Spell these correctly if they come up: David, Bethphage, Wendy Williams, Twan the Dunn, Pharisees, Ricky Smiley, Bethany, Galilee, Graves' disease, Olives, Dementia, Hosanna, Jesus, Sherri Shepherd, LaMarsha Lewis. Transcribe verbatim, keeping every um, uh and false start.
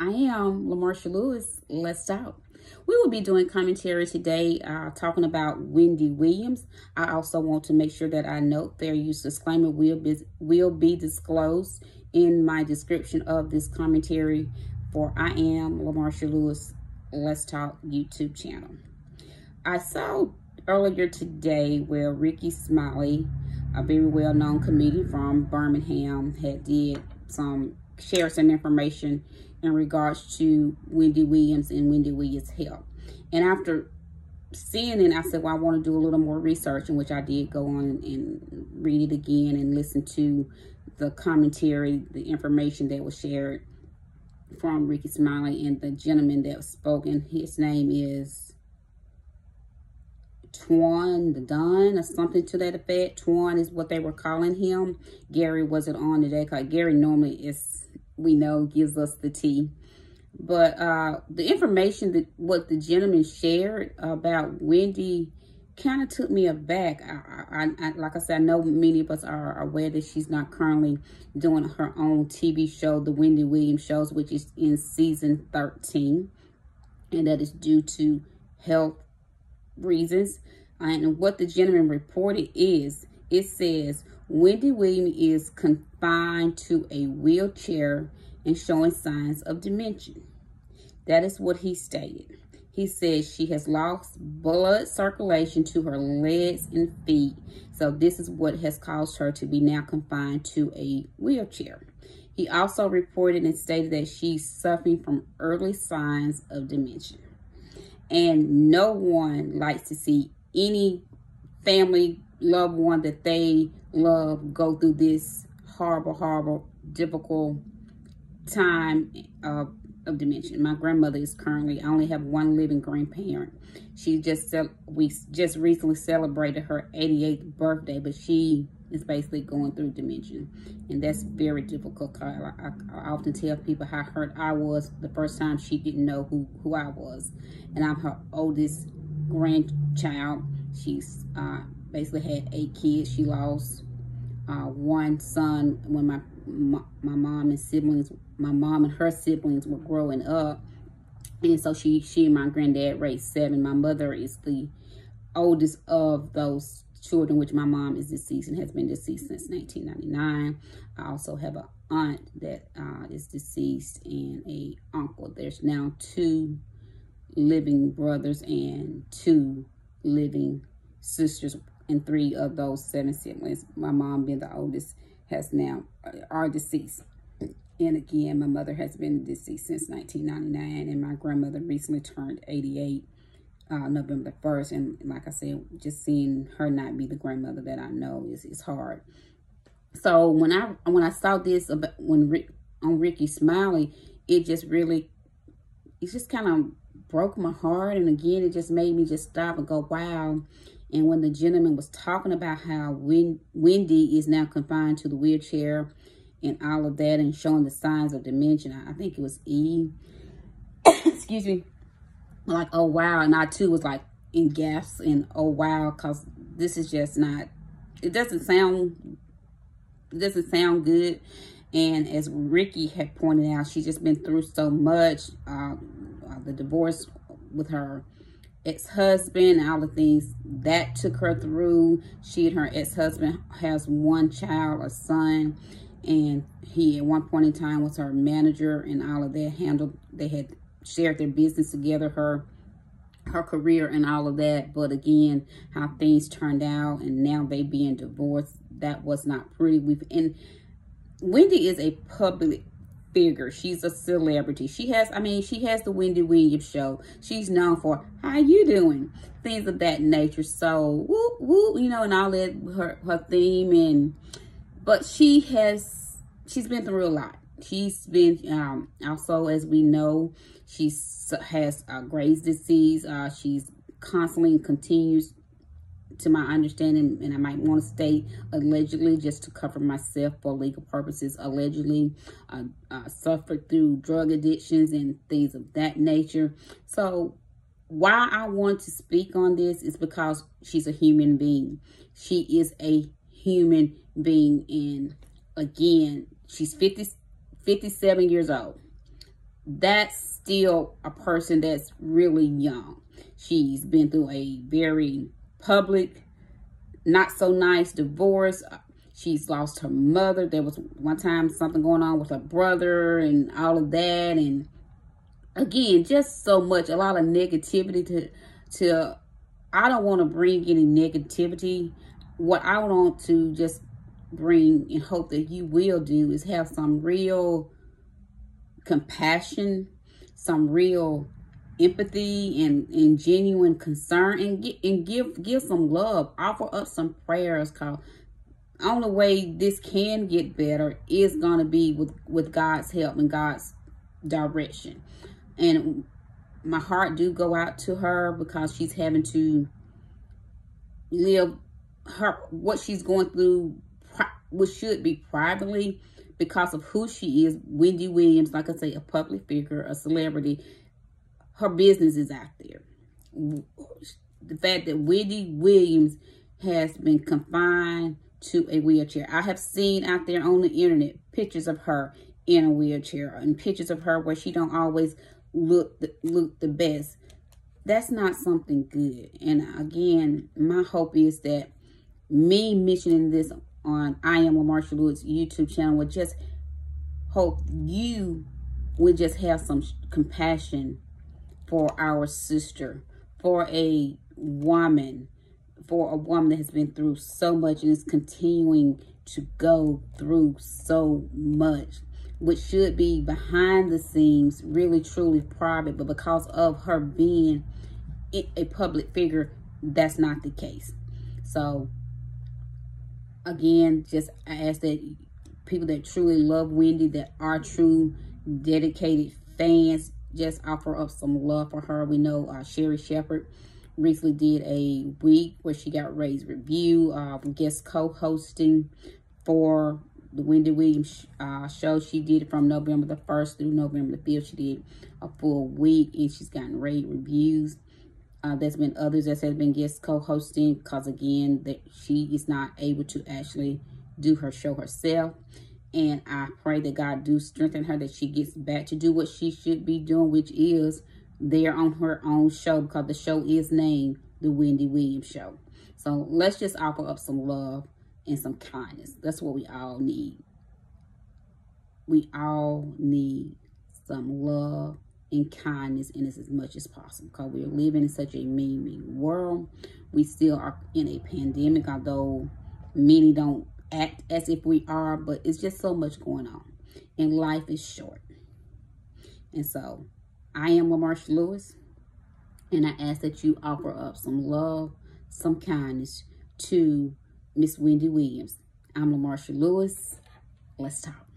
I am LaMarsha Lewis. Let's talk. We will be doing commentary today uh, talking about Wendy Williams. I also want to make sure that I note their use disclaimer will be, will be disclosed in my description of this commentary for I am LaMarsha Lewis. Let's Talk YouTube channel. I saw earlier today where Ricky Smiley, a very well-known comedian from Birmingham, had did some share some information in regards to Wendy Williams and Wendy Williams' health. And after seeing it, I said, well, I want to do a little more research, in which I did go on and read it again and listen to the commentary, the information that was shared from Ricky Smiley and the gentleman that spoke. And his name is Twan the Dunn or something to that effect. Twan is what they were calling him. Gary wasn't on today because Gary normally is, we know, gives us the tea. But uh, the information that what the gentleman shared about Wendy kind of took me aback. I, I, I, like I said, I know many of us are aware that she's not currently doing her own T V show, the Wendy Williams shows, which is in season thirteen. And that is due to health reasons. And what the gentleman reported is, it says, Wendy Williams is confined to a wheelchair and showing signs of dementia. That is what he stated. He says she has lost blood circulation to her legs and feet. So this is what has caused her to be now confined to a wheelchair. He also reported and stated that she's suffering from early signs of dementia. And no one likes to see any family, loved one that they love go through this horrible, horrible, difficult time of, of dementia. My grandmother is currently, I only have one living grandparent. She just, we just recently celebrated her eighty-eighth birthday, but she is basically going through dementia. And that's very difficult. I, I, I often tell people how hurt I was the first time she didn't know who, who I was. And I'm her oldest grandchild. She's, uh, basically had eight kids. She lost uh, one son when my, my my mom and siblings, my mom and her siblings were growing up, and so she she and my granddad raised seven. My mother is the oldest of those children, which my mom is deceased and has been deceased since nineteen ninety-nine. I also have an aunt that uh, is deceased and a uncle. There's now two living brothers and two living sisters. And three of those seven siblings, my mom being the oldest, has now, are deceased. And again, my mother has been deceased since nineteen ninety-nine, and my grandmother recently turned eighty-eight, uh, November first. And like I said, just seeing her not be the grandmother that I know is, is hard. So when I when I saw this about, when Rick, on Ricky Smiley, it just really, it just kind of broke my heart. And again, it just made me just stop and go, wow. And when the gentleman was talking about how Wendy is now confined to the wheelchair and all of that and showing the signs of dementia, I think it was E. Excuse me. Like, oh, wow. And I, too, was like in gasps and, oh, wow, because this is just not, it doesn't sound, it doesn't sound good. And as Ricky had pointed out, she's just been through so much, uh, the divorce with her ex-husband, all the things that took her through. She and her ex-husband has one child, a son, and he at one point in time was her manager, and all of that handled, they had shared their business together, her her career and all of that. But again, how things turned out, and now they being divorced, that was not pretty. We've and Wendy is a public figure. She's a celebrity. She has, I mean, she has the Wendy Williams show. She's known for how you doing, things of that nature. So, whoop, whoop, you know, and all that, her, her theme. And, but she has, she's been through a lot. She's been, um, also, as we know, she has uh, Graves' disease. Uh, she's constantly continues, to my understanding, and I might want to state allegedly just to cover myself for legal purposes, allegedly uh, uh, suffered through drug addictions and things of that nature. So why I want to speak on this is because she's a human being. She is a human being. And again, she's fifty, fifty-seven years old. that's still a person that's really young. She's been through a very public, not so nice divorce. She's lost her mother. There was one time something going on with her brother and all of that. And again, just so much, a lot of negativity to, to I don't want to bring any negativity. What I want to just bring and hope that you will do is have some real compassion, some real empathy and, and genuine concern, and get, and give give some love. Offer up some prayers, cause only way this can get better is gonna be with, with God's help and God's direction. And my heart do go out to her, because she's having to live her what she's going through, what should be privately, because of who she is. Wendy Williams, like I say, a public figure, a celebrity. Her business is out there. The fact that Wendy Williams has been confined to a wheelchair. I have seen out there on the internet pictures of her in a wheelchair, and pictures of her where she don't always look the, look the best. That's not something good. And again, my hope is that me mentioning this on I Am LaMarsha Lewis YouTube channel would just hope you would just have some compassion for our sister, for a woman, for a woman that has been through so much and is continuing to go through so much, which should be behind the scenes, really, truly private, but because of her being a public figure, that's not the case. So again, just I ask that people that truly love Wendy, that are true, dedicated fans, just offer up some love for her. We know uh, Sherri Shepherd recently did a week where she got Ray's Review, uh, guest co-hosting for the Wendy Williams uh, show. She did it from November the first through November the fifth. She did a full week, and she's gotten Ray's Reviews. Uh, there's been others that have been guest co-hosting, because again, that she is not able to actually do her show herself. And I pray that God do strengthen her, that she gets back to do what she should be doing, which is there on her own show, because the show is named The Wendy Williams Show. So let's just offer up some love and some kindness. That's what we all need. We all need some love and kindness, and it's as much as possible, because we're living in such a mean, mean world. We still are in a pandemic, although many don't act as if we are, but it's just so much going on, and life is short. And so I am LaMarsha Lewis, and I ask that you offer up some love, some kindness to Miss Wendy Williams. I'm LaMarsha Lewis. Let's talk.